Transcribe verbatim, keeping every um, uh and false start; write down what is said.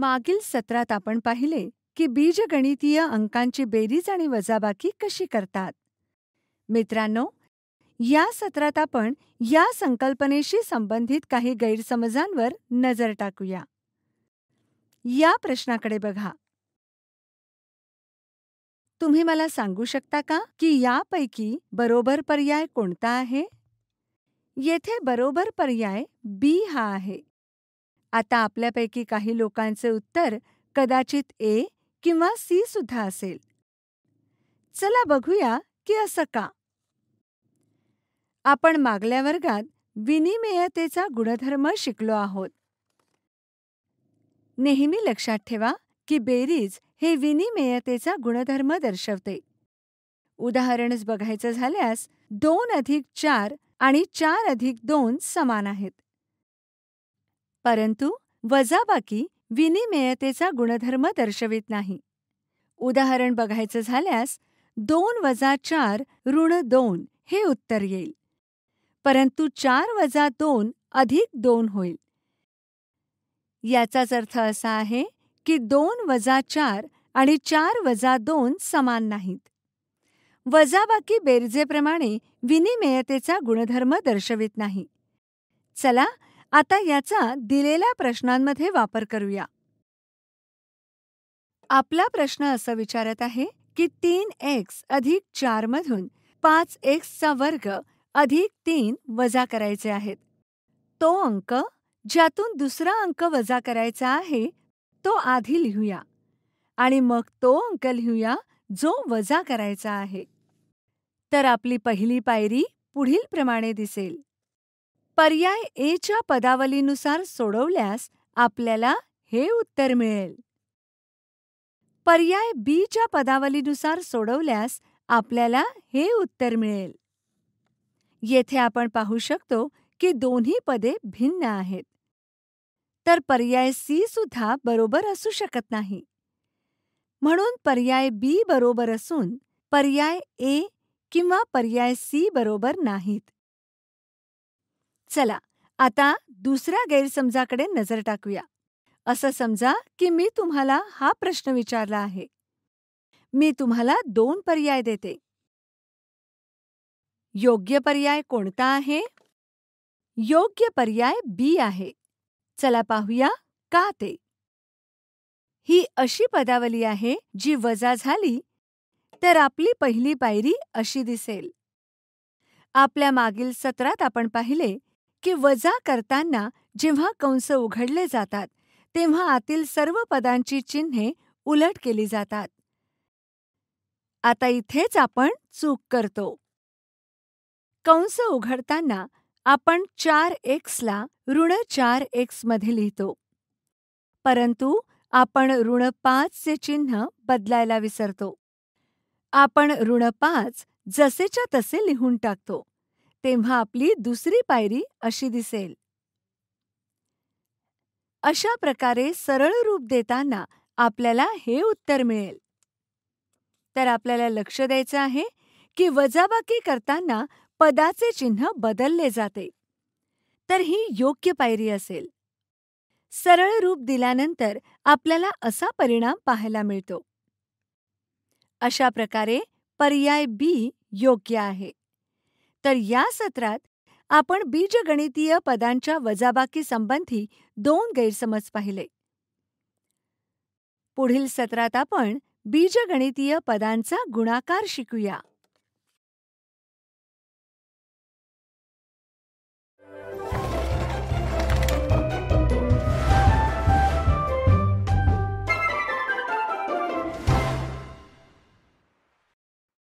मागील सत्रात आपण पाहिले की बीजगणितीय अंकांची बेरीज आणि वजाबाकी कशी करतात. मित्रांनो, या सत्रात आपण या संकल्पनेशी संबंधित काही गैरसमजांवर नजर टाकूया. या प्रश्नाकडे बघा. तुम्ही मला सांगू शकता का की यापैकी बरोबर पर्याय कोणता आहे? येथे बरोबर पर्याय बी हा आहे. आता आपल्यापैकी काही लोकांचे उत्तर कदाचित ए किंवा सी सुद्धा असेल. चला बघूया की असं का. आपण मागल्या वर्गात विनिमेयतेचा गुणधर्म शिकलो आहोत. नेहमी लक्षात ठेवा की बेरीज हे विनिमेयतेचा गुणधर्म दर्शवते. उदाहरणच बघायचं झाल्यास दोन अधिक चार आणि चार अधिक दोन समान आहेत. परंतु वजाबाकी विनिमेयतेचा गुणधर्म दर्शवित नाही. उदाहरण बघायचं झाल्यास दोन वजा चार ऋण दोन हे उत्तर येईल, परंतु चार वजा दोन अधिक दोन होईल. याचाच अर्थ असा आहे की दोन वजा चार आणि चार वजा दोन समान नाहीत. वजाबाकी बेरजेप्रमाणे विनिमेयतेचा गुणधर्म दर्शवित नाही. चला आता याचा दिलेल्या प्रश्नांमध्ये वापर करूया. आपला प्रश्न असं विचारत आहे की तीन एक्स अधिक चार मधून पाच एक्सचा वर्ग अधिक तीन वजा करायचे आहेत. तो अंक ज्यातून दुसरा अंक वजा करायचा आहे तो आधी लिहूया आणि मग तो अंक लिहूया जो वजा करायचा आहे. तर आपली पहिली पायरी पुढील प्रमाणे दिसेल. पर्याय ए च्या पदावलीनुसार सोडवल्यास आपल्याला हे उत्तर मिळेल. पर्याय बी च्या पदावलीनुसार सोडवल्यास आपल्याला हे उत्तर मिळेल. येथे आपण पाहू शकतो की दोन्ही पदे भिन्न आहेत, तर पर्याय सी सुद्धा बरोबर असू शकत नाही. म्हणून पर्याय बी बरोबर असून पर्याय ए किंवा पर्याय सी बरोबर नाहीत. चला आता दुसऱ्या गैरसमजाकडे नजर टाकूया. असं समजा की मी तुम्हाला हा प्रश्न विचारला आहे. मी तुम्हाला दोन पर्याय देते. योग्य पर्याय कोणता आहे? योग्य पर्याय बी आहे. चला पाहूया का ते. ही अशी पदावली आहे जी वजा झाली तर आपली पहिली पायरी अशी दिसेल. आपल्या मागील सत्रात आपण पाहिले की वजा करताना जेव्हा कंस उघडले जातात तेव्हा आतील सर्व पदांची चिन्हे उलट केली जातात. आता इथेच आपण चूक करतो. कंस उघडताना आपण चार एक्सला ऋण चार एक्स मध्ये लिहितो, परंतु आपण ऋण पाच चे चिन्ह बदलायला विसरतो. आपण ऋण पाच जसेच्या तसे लिहून टाकतो, तेव्हा आपली दुसरी पायरी अशी दिसेल. अशा प्रकारे सरळ रूप देताना आपल्याला हे उत्तर मिळेल. तर आपल्याला लक्ष द्यायचं आहे की वजाबाकी करताना पदाचे चिन्ह बदलले जाते, तर ही योग्य पायरी असेल. सरळ रूप दिल्यानंतर आपल्याला असा परिणाम पाहायला मिळतो. अशा प्रकारे पर्याय बी योग्य आहे. तर या सत्रात आपण बीजगणितीय पदांच्या वजाबाकी संबंधी दोन गैरसमज पाहिले. पुढील सत्रात आपण बीजगणितीय पदांचा गुणाकार शिकूया.